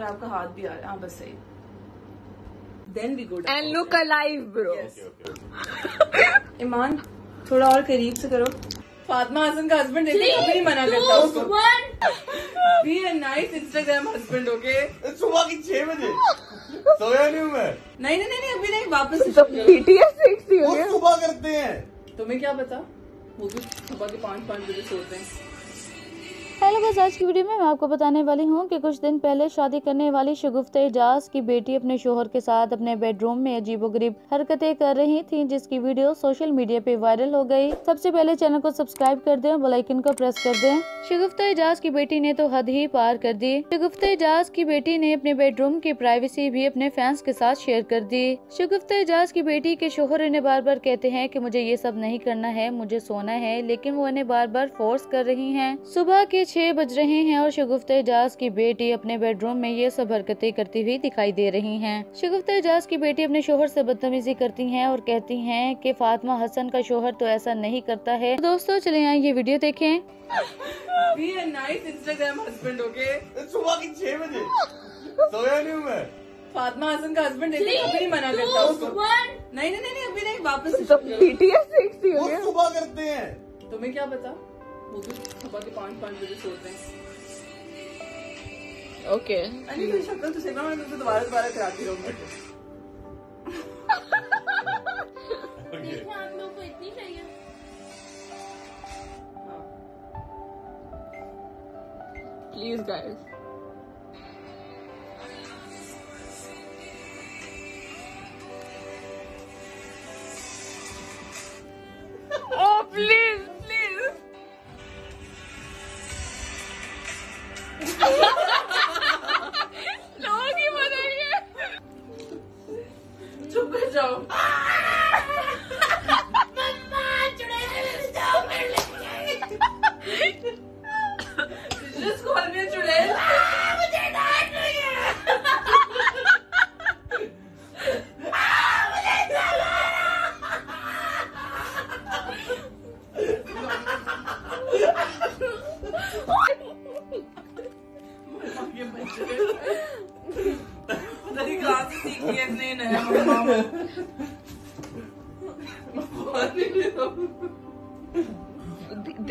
और आपका हाथ भी आ रहा है। हाँ बस सही। Then we go down. And look alive, bro. Yes. Okay. ईमान थोड़ा और करीब से करो। फातिमा हसन का हस्बैंड देखने का भी मना करता हूँ उसको। Be a nice Instagram husband, okay? सुबह की 6 बजे सोया नहीं हूँ मैं। नहीं अभी नहीं, वापस से सुबह करते हैं। तुम्हें क्या पता, वो भी सुबह के 5-5 बजे सोते हैं। हेलो गाइस, आज की वीडियो में मैं आपको बताने वाली हूं कि कुछ दिन पहले शादी करने वाली शगुफ्तेजाज की बेटी अपने शोहर के साथ अपने बेडरूम में अजीबोगरीब हरकतें कर रही थी, जिसकी वीडियो सोशल मीडिया पे वायरल हो गई। सबसे पहले चैनल को सब्सक्राइब कर दें और बेल आइकन को प्रेस कर दें। शगुफ्तेजाज की बेटी ने तो हद ही पार कर दी। शगुफ्तेजाज की बेटी ने अपने बेडरूम की प्राइवेसी भी अपने फैंस के साथ शेयर कर दी। शगुफ्तेजाज की बेटी के शोहर इन्हें बार बार कहते हैं कि मुझे ये सब नहीं करना है, मुझे सोना है, लेकिन वो इन्हें बार बार फोर्स कर रही है। सुबह के 6 बज रहे हैं और शगुफ्तेजाज की बेटी अपने बेडरूम में ये सब हरकतें करती हुई दिखाई दे रही हैं। शगुफ्तेजाज की बेटी अपने शोहर से बदतमीजी करती हैं और कहती हैं कि फातिमा हसन का शोहर तो ऐसा नहीं करता है। दोस्तों चले आए ये वीडियो देखें। Be a nice Instagram husband, okay? सुबह की 6 बजे सोया नहीं हूँ मैं। फातिमा हसन का हस्बैंड देखने का भी मना करता हूँ उसको। नहीं अभी नहीं, वापस से सुबह करते हैं। तुम्हें क्या पता, वो भी सुबह के 5-5 बजे सोते हैं। ओके। अरे कोई शक्ल तो सेना, मैं तुझे दोबारा कराती रहूंगी। देखो हम लोग को इतनी चाहिए। Please guys. Oh please.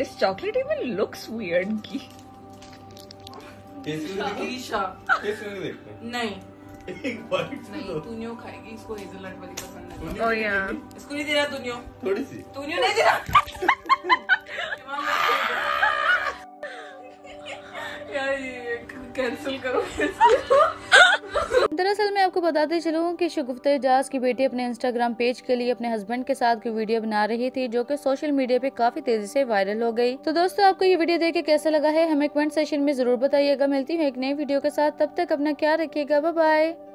This chocolate even looks weird. नहीं एक बाइट नहीं, तुनियो खाएगी, इसको हेज़लनट वाली पसंद है। ओह यार इसको नहीं दे रहा तुनियो, थोड़ी सी तुनियो नहीं दे रहा। यार कैंसिल करो। दरअसल मैं आपको बताते चलूँ कि शगुफ्तेजाज की बेटी अपने इंस्टाग्राम पेज के लिए अपने हस्बैंड के साथ की वीडियो बना रही थी, जो कि सोशल मीडिया पे काफी तेजी से वायरल हो गई। तो दोस्तों आपको ये वीडियो देख के कैसा लगा है हमें कमेंट सेक्शन में जरूर बताइएगा। मिलती हूँ एक नई वीडियो के साथ, तब तक अपना ख्याल रखिएगा। Bye bye.